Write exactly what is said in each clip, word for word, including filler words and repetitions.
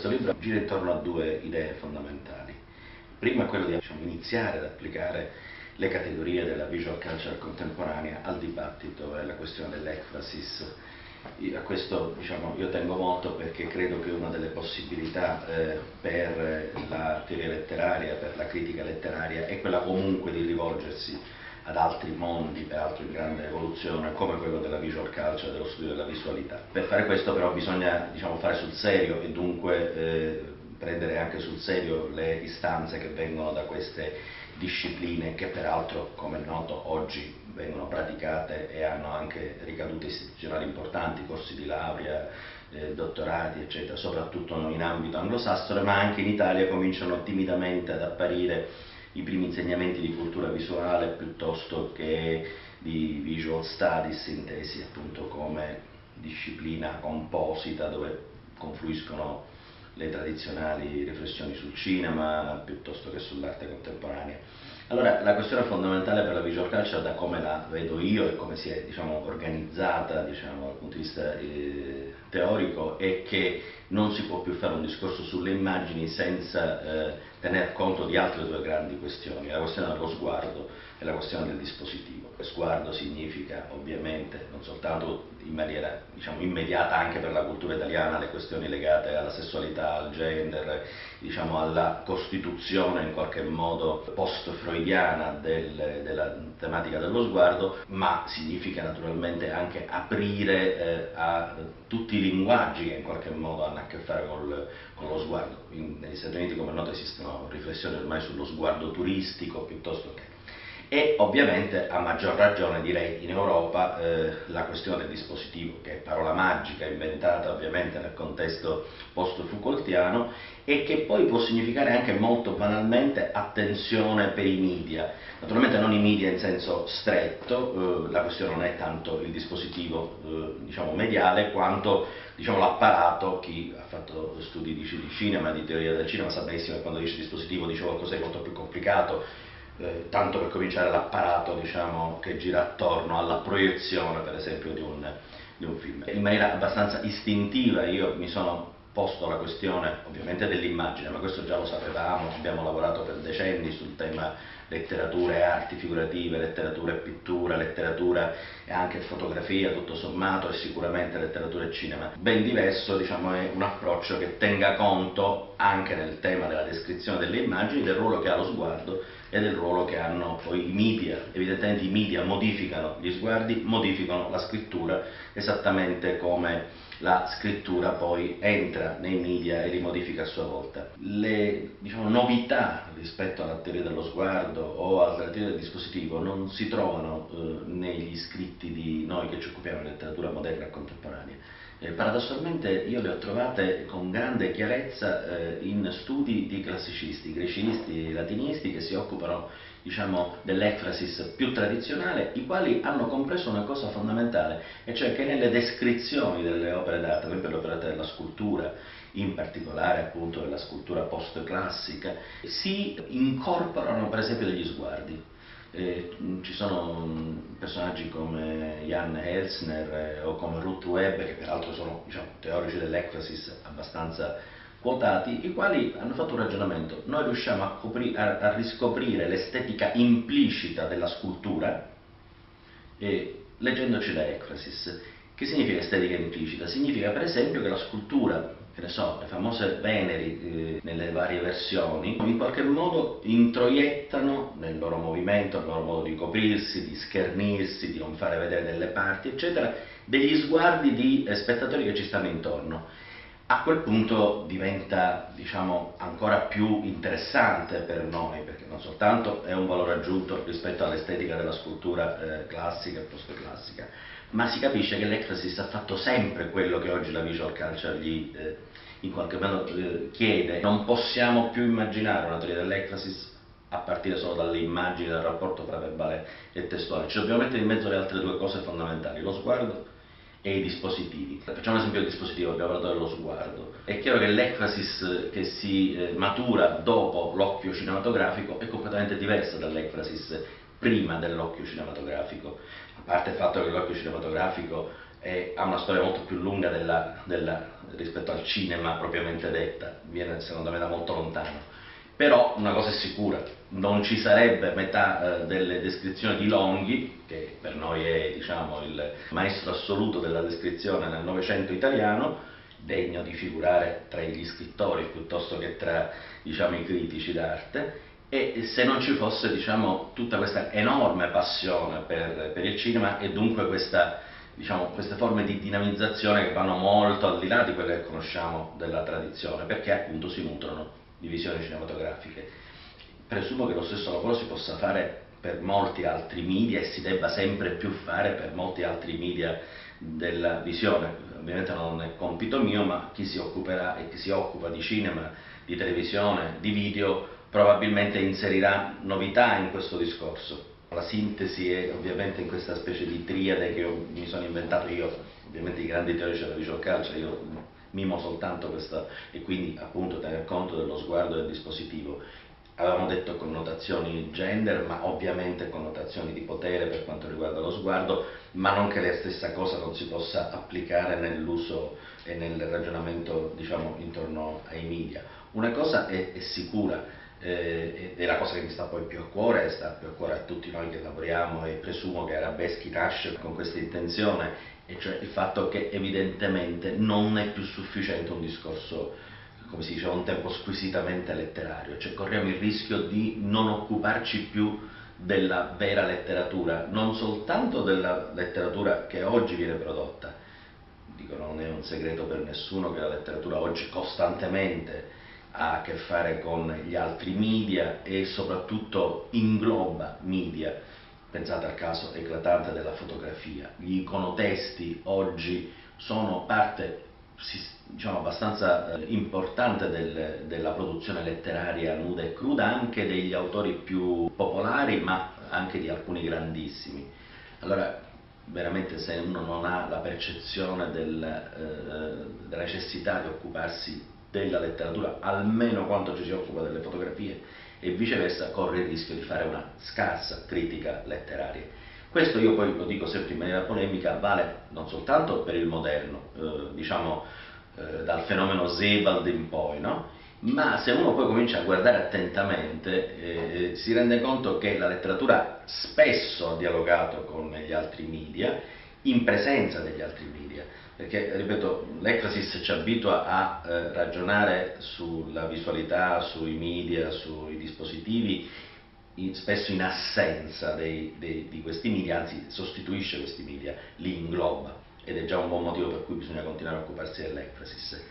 questo libro gira intorno a due idee fondamentali. Prima è quella di diciamo, iniziare ad applicare le categorie della visual culture contemporanea al dibattito e alla questione dell'ecfrasis. A questo diciamo, io tengo molto perché credo che una delle possibilità eh, per la teoria letteraria, per la critica letteraria, è quella comunque di rivolgersi ad altri mondi, peraltro in grande evoluzione, come quello della visual culture, dello studio della visualità. Per fare questo però bisogna diciamo, fare sul serio e dunque eh, prendere anche sul serio le istanze che vengono da queste discipline che peraltro, come è noto, oggi vengono praticate e hanno anche ricadute istituzionali importanti, corsi di laurea, eh, dottorati, eccetera, soprattutto in ambito anglosassone, ma anche in Italia cominciano timidamente ad apparire i primi insegnamenti di cultura visuale piuttosto che di visual studies, intesi appunto come disciplina composita dove confluiscono le tradizionali riflessioni sul cinema piuttosto che sull'arte contemporanea. Allora, la questione fondamentale per la visual culture, da come la vedo io e come si è diciamo, organizzata diciamo, dal punto di vista eh, teorico, è che non si può più fare un discorso sulle immagini senza eh, tener conto di altre due grandi questioni, la questione dello sguardo e la questione del dispositivo. Lo sguardo significa ovviamente non soltanto in maniera diciamo, immediata anche per la cultura italiana le questioni legate alla sessualità, al gender, diciamo, alla costituzione in qualche modo post-freudiana Del, della tematica dello sguardo, ma significa naturalmente anche aprire eh, a tutti i linguaggi che in qualche modo hanno a che fare col, con lo sguardo. In, negli Stati Uniti, come noto, esistono riflessioni ormai sullo sguardo turistico piuttosto che... E ovviamente a maggior ragione direi in Europa eh, la questione del dispositivo, che è parola magica inventata ovviamente nel contesto post-foucaultiano e che poi può significare anche molto banalmente attenzione per i media. Naturalmente non i media in senso stretto, eh, la questione non è tanto il dispositivo eh, diciamo mediale quanto diciamo, l'apparato. Chi ha fatto studi di cinema, di teoria del cinema, sa benissimo che quando dice dispositivo dice qualcosa di molto più complicato. Eh, tanto per cominciare l'apparato diciamo, che gira attorno alla proiezione per esempio di un, di un film. In maniera abbastanza istintiva io mi sono posto la questione ovviamente dell'immagine, ma questo già lo sapevamo, abbiamo lavorato per decenni sul tema letteratura e arti figurative, letteratura e pittura, letteratura e anche fotografia tutto sommato e sicuramente letteratura e cinema. Ben diverso diciamo, è un approccio che tenga conto anche nel tema della descrizione delle immagini del ruolo che ha lo sguardo e del ruolo che hanno poi i media. Evidentemente i media modificano gli sguardi, modificano la scrittura, esattamente come la scrittura poi entra nei media e li modifica a sua volta. Le diciamo, novità rispetto alla teoria dello sguardo o alla teoria del dispositivo non si trovano eh, negli scritti di noi che ci occupiamo di letteratura moderna e contemporanea. Eh, paradossalmente io le ho trovate con grande chiarezza eh, in studi di classicisti, grecisti, latinisti che si occupano diciamo, dell'ecfrasis più tradizionale, i quali hanno compreso una cosa fondamentale, e cioè che nelle descrizioni delle opere d'arte, per esempio l'opera della scultura, in particolare appunto della scultura post-classica, si incorporano per esempio degli sguardi. Eh, ci sono personaggi come Jan Elsner eh, o come Ruth Weber, che peraltro sono diciamo, teorici dell'ecfrasis abbastanza quotati, i quali hanno fatto un ragionamento: noi riusciamo a, a, a riscoprire l'estetica implicita della scultura eh, leggendoci da ecfrasis. Che significa estetica implicita? Significa per esempio che la scultura, che ne so, le famose Veneri eh, nelle varie versioni, in qualche modo introiettano nel loro movimento, nel loro modo di coprirsi, di schernirsi, di non fare vedere delle parti, eccetera, degli sguardi di eh, spettatori che ci stanno intorno. A quel punto diventa, diciamo, ancora più interessante per noi, perché non soltanto è un valore aggiunto rispetto all'estetica della scultura eh, classica e post-classica, ma si capisce che l'ecfrasis ha fatto sempre quello che oggi la visual culture gli eh, in qualche modo eh, chiede. Non possiamo più immaginare una teoria dell'ecfrasis a partire solo dalle immagini, dal rapporto fra verbale e testuale. Ci dobbiamo mettere in mezzo le altre due cose fondamentali, lo sguardo e i dispositivi. Facciamo un esempio del dispositivo, abbiamo parlato dello sguardo. È chiaro che l'ecfrasis che si eh, matura dopo l'occhio cinematografico è completamente diversa dall'ecfrasis prima dell'occhio cinematografico, a parte il fatto che l'occhio cinematografico e ha una storia molto più lunga della, della, rispetto al cinema propriamente detta, viene secondo me da molto lontano. Però una cosa è sicura, non ci sarebbe metà eh, delle descrizioni di Longhi, che per noi è, diciamo, il maestro assoluto della descrizione nel Novecento italiano, degno di figurare tra gli scrittori piuttosto che tra, diciamo, i critici d'arte, e se non ci fosse, diciamo, tutta questa enorme passione per, per il cinema e dunque questa, diciamo, queste forme di dinamizzazione che vanno molto al di là di quelle che conosciamo della tradizione, perché appunto si nutrono di visioni cinematografiche. Presumo che lo stesso lavoro si possa fare per molti altri media e si debba sempre più fare per molti altri media della visione. Ovviamente non è compito mio, ma chi si occuperà e chi si occupa di cinema, di televisione, di video probabilmente inserirà novità in questo discorso. La sintesi è ovviamente in questa specie di triade che io, mi sono inventato io, ovviamente i grandi teorici della visual culture, io mimo soltanto questa, e quindi appunto tener conto dello sguardo del dispositivo. Avevamo detto connotazioni gender, ma ovviamente connotazioni di potere per quanto riguarda lo sguardo, ma non che la stessa cosa non si possa applicare nell'uso e nel ragionamento, diciamo, intorno ai media. Una cosa è, è sicura, eh, è la cosa che mi sta poi più a cuore, sta più a cuore a tutti noi che lavoriamo, e presumo che Arabeschi nasce con questa intenzione, e cioè il fatto che evidentemente non è più sufficiente un discorso, come si diceva un tempo, squisitamente letterario, cioè corriamo il rischio di non occuparci più della vera letteratura, non soltanto della letteratura che oggi viene prodotta. Dico, non è un segreto per nessuno che la letteratura oggi costantemente ha a che fare con gli altri media e soprattutto ingloba media. Pensate al caso eclatante della fotografia, gli iconotesti oggi sono parte, diciamo, abbastanza importante del, della produzione letteraria nuda e cruda, anche degli autori più popolari, ma anche di alcuni grandissimi. Allora, veramente, se uno non ha la percezione del, eh, della necessità di occuparsi della letteratura, almeno quanto ci si occupa delle fotografie, e viceversa, corre il rischio di fare una scarsa critica letteraria. Questo, io poi lo dico sempre in maniera polemica, vale non soltanto per il moderno, eh, diciamo eh, dal fenomeno Sebald in poi, no? Ma se uno poi comincia a guardare attentamente eh, si rende conto che la letteratura spesso ha dialogato con gli altri media, in presenza degli altri media, perché, ripeto, l'eclasis ci abitua a eh, ragionare sulla visualità, sui media, sui dispositivi, In, spesso in assenza dei, dei, di questi media, anzi sostituisce questi media, li ingloba, ed è già un buon motivo per cui bisogna continuare a occuparsi dell'ecfrasis.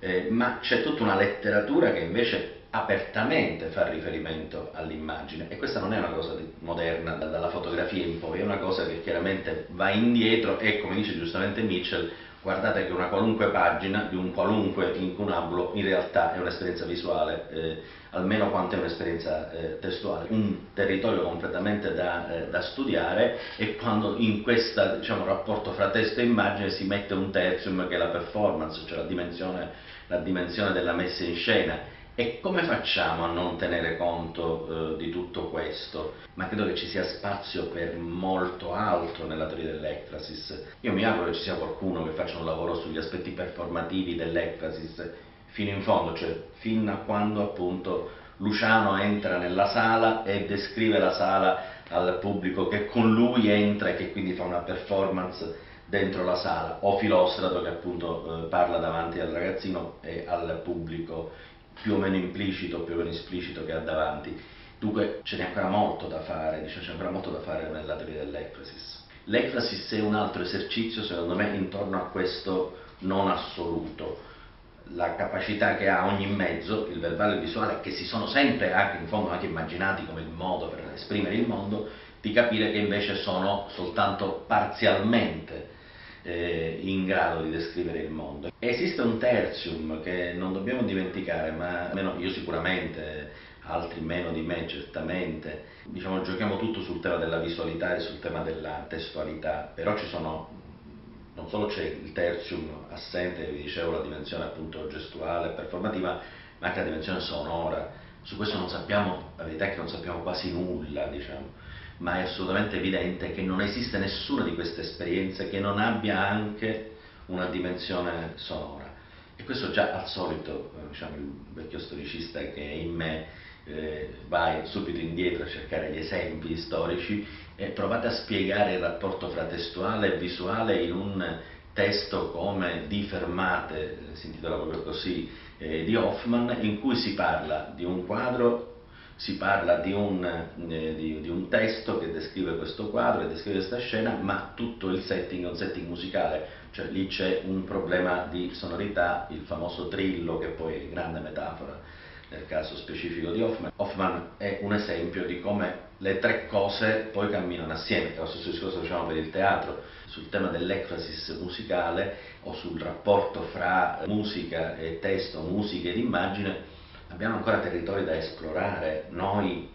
Eh, ma c'è tutta una letteratura che invece apertamente fa riferimento all'immagine, e questa non è una cosa di, moderna dalla fotografia in poi, è una cosa che chiaramente va indietro, e come dice giustamente Mitchell, guardate che una qualunque pagina di un qualunque incunabulo in realtà è un'esperienza visuale, eh, almeno quanto è un'esperienza eh, testuale. Un territorio completamente da, eh, da studiare, e quando in questo, diciamo, rapporto fra testo e immagine si mette un terzium che è la performance, cioè la dimensione, la dimensione della messa in scena. E come facciamo a non tenere conto eh, di tutto questo? Ma credo che ci sia spazio per molto altro nella teoria dell'ecfrasis. Io mi auguro che ci sia qualcuno che faccia un lavoro sugli aspetti performativi dell'ecfrasis fino in fondo, cioè fino a quando appunto Luciano entra nella sala e descrive la sala al pubblico che con lui entra e che quindi fa una performance dentro la sala, o Filostrato che appunto eh, parla davanti al ragazzino e al pubblico più o meno implicito, più o meno esplicito che ha davanti. Dunque ce n'è ancora molto da fare, diciamo, c'è ancora molto da fare nella teoria dell'ecfrasis. L'ecfrasis è un altro esercizio, secondo me, intorno a questo non assoluto. La capacità che ha ogni mezzo, il verbale e il visuale, che si sono sempre anche in fondo anche immaginati come il modo per esprimere il mondo, di capire che invece sono soltanto parzialmente in grado di descrivere il mondo. Esiste un tertium che non dobbiamo dimenticare, ma almeno io sicuramente, altri meno di me certamente, diciamo, giochiamo tutto sul tema della visualità e sul tema della testualità, però ci sono, non solo c'è il tertium assente, vi dicevo, la dimensione appunto gestuale, performativa, ma anche la dimensione sonora. Su questo non sappiamo, la verità è che non sappiamo quasi nulla, diciamo. ma è assolutamente evidente che non esiste nessuna di queste esperienze che non abbia anche una dimensione sonora. E questo già al solito, diciamo, il vecchio storicista che è in me eh, vai subito indietro a cercare gli esempi storici e provate a spiegare il rapporto fra testuale e visuale in un testo come Di Fermate, si intitola proprio così, eh, di Hoffmann, in cui si parla di un quadro, si parla di un, eh, di, di un testo che descrive questo quadro, che descrive questa scena, ma tutto il setting è un setting musicale, cioè lì c'è un problema di sonorità, il famoso trillo, che poi è grande metafora nel caso specifico di Hoffmann. Hoffmann è un esempio di come le tre cose poi camminano assieme, che lo stesso discorso facciamo per il teatro, sul tema dell'ecfrasis musicale o sul rapporto fra musica e testo, musica ed immagine. Abbiamo ancora territori da esplorare, noi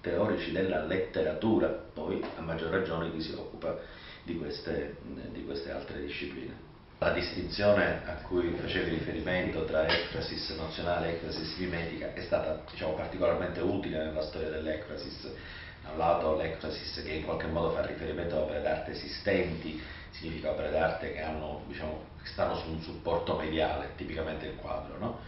teorici della letteratura, poi a maggior ragione chi si occupa di queste, di queste altre discipline. La distinzione a cui facevi riferimento tra ecfrasis nozionale e ecfrasis mimetica è stata, diciamo, particolarmente utile nella storia dell'ecfrasis. Da un lato l'ecfrasis, che in qualche modo fa riferimento a opere d'arte esistenti, significa opere d'arte che hanno, diciamo, stanno su un supporto mediale, tipicamente il quadro, no?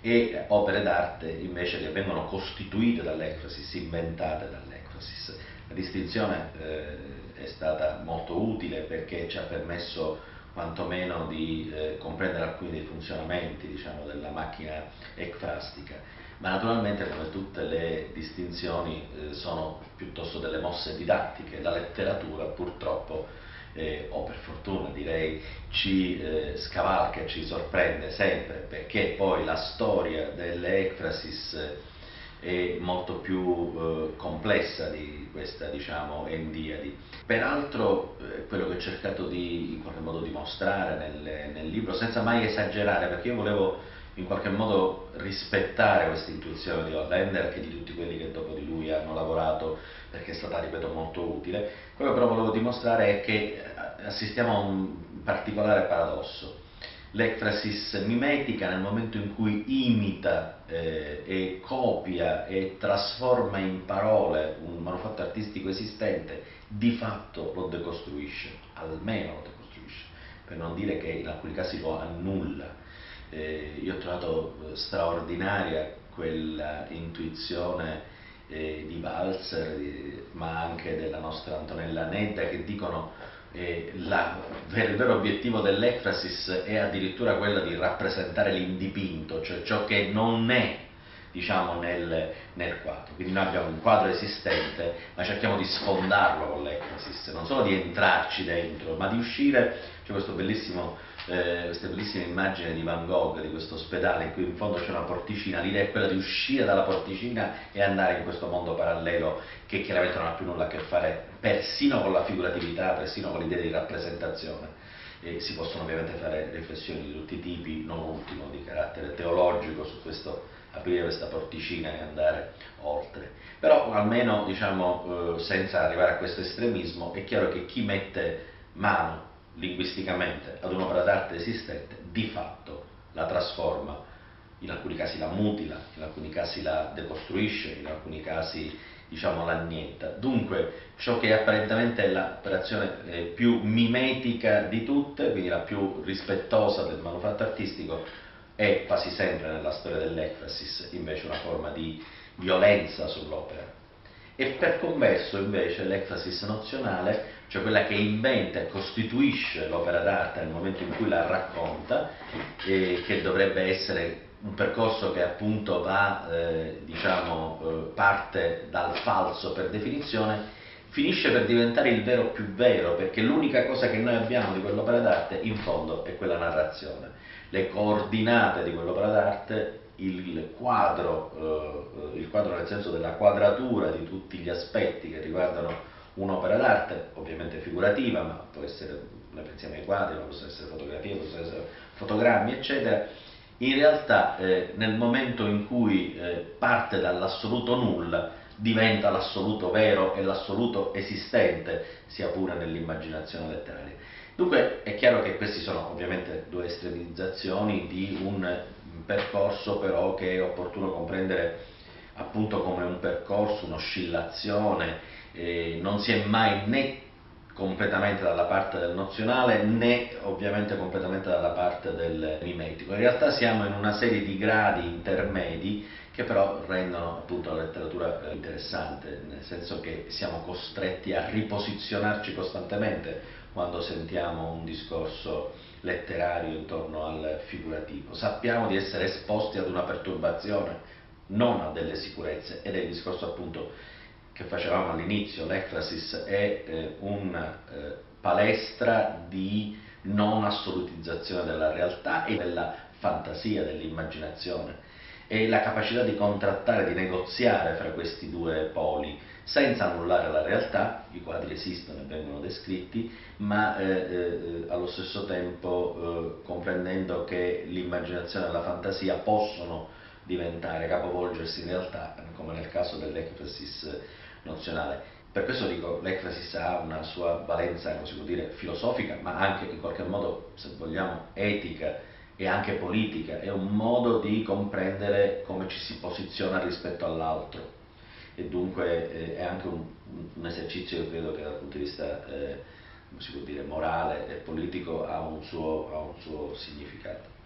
E opere d'arte invece che vengono costituite dall'ecfrasis, inventate dall'ecfrasis. La distinzione eh, è stata molto utile perché ci ha permesso quantomeno di eh, comprendere alcuni dei funzionamenti, diciamo, della macchina ecfrastica, ma naturalmente, come tutte le distinzioni, eh, sono piuttosto delle mosse didattiche. La letteratura purtroppo eh, o per fortuna direi ci eh, scavalca, ci sorprende sempre, perché poi la storia delle ecfrasis è molto più eh, complessa di questa, diciamo, endiadi. Peraltro eh, quello che ho cercato di in qualche modo dimostrare nel, nel libro, senza mai esagerare, perché io volevo in qualche modo rispettare questa intuizione di Hollander e di tutti quelli che dopo di lui hanno lavorato, perché è stata, ripeto, molto utile. Quello che però volevo dimostrare è che assistiamo a un particolare paradosso. L'ecfrasis mimetica, nel momento in cui imita eh, e copia e trasforma in parole un manufatto artistico esistente, di fatto lo decostruisce, almeno lo decostruisce, per non dire che in alcuni casi lo annulla. Eh, io ho trovato straordinaria quella intuizione eh, di Balzer, eh, ma anche della nostra Antonella Netta, che dicono Eh, la, il vero obiettivo dell'ecfrasis è addirittura quello di rappresentare l'indipinto, cioè ciò che non è, diciamo, nel, nel quadro. Quindi noi abbiamo un quadro esistente, ma cerchiamo di sfondarlo con l'ecfrasis, non solo di entrarci dentro, ma di uscire. C'è questo bellissimo, eh, questa bellissima immagine di Van Gogh di questo ospedale in cui in fondo c'è una porticina. L'idea è quella di uscire dalla porticina e andare in questo mondo parallelo, che chiaramente non ha più nulla a che fare persino con la figuratività, persino con l'idea di rappresentazione. E si possono ovviamente fare riflessioni di tutti i tipi, non ultimo di carattere teologico, su questo aprire questa porticina e andare oltre. Però almeno, diciamo, eh, senza arrivare a questo estremismo, è chiaro che chi mette mano linguisticamente ad un'opera d'arte esistente, di fatto la trasforma, in alcuni casi la mutila, in alcuni casi la decostruisce, in alcuni casi, diciamo, l'annienta. Dunque ciò che apparentemente è l'operazione eh, più mimetica di tutte, quindi la più rispettosa del manufatto artistico, è quasi sempre nella storia dell'ecfrasis invece una forma di violenza sull'opera. E per converso invece l'ecfrasis nozionale, cioè quella che inventa e costituisce l'opera d'arte nel momento in cui la racconta, eh, che dovrebbe essere un percorso che appunto va, eh, diciamo, eh, parte dal falso per definizione, finisce per diventare il vero più vero, perché l'unica cosa che noi abbiamo di quell'opera d'arte in fondo è quella narrazione. Le coordinate di quell'opera d'arte, il quadro, eh, il quadro nel senso della quadratura di tutti gli aspetti che riguardano un'opera d'arte, ovviamente figurativa, ma può essere, noi pensiamo ai quadri, ma possono essere fotografie, possono essere fotogrammi, eccetera. In realtà eh, nel momento in cui eh, parte dall'assoluto nulla, diventa l'assoluto vero e l'assoluto esistente, sia pure nell'immaginazione letteraria. Dunque è chiaro che questi sono ovviamente due estremizzazioni di un percorso, però, che è opportuno comprendere appunto come un percorso, un'oscillazione eh, non si è mai né completamente dalla parte del nozionale né ovviamente completamente dalla parte del mimetico. In realtà siamo in una serie di gradi intermedi che però rendono appunto la letteratura interessante, nel senso che siamo costretti a riposizionarci costantemente quando sentiamo un discorso letterario intorno al figurativo. Sappiamo di essere esposti ad una perturbazione, non a delle sicurezze, ed è il discorso appunto che facevamo all'inizio. L'ectasis è eh, una eh, palestra di non assolutizzazione della realtà e della fantasia, dell'immaginazione, e la capacità di contrattare, di negoziare fra questi due poli senza annullare la realtà. I quadri esistono e vengono descritti, ma eh, eh, allo stesso tempo eh, comprendendo che l'immaginazione e la fantasia possono diventare, capovolgersi in realtà, come nel caso dell'ectasis nozionale. Per questo dico, l'ectasis ha una sua valenza, come si può dire, filosofica, ma anche in qualche modo, se vogliamo, etica e anche politica. È un modo di comprendere come ci si posiziona rispetto all'altro, e dunque eh, è anche un, un esercizio che credo che dal punto di vista eh, come si può dire, morale e politico ha un suo, ha un suo significato.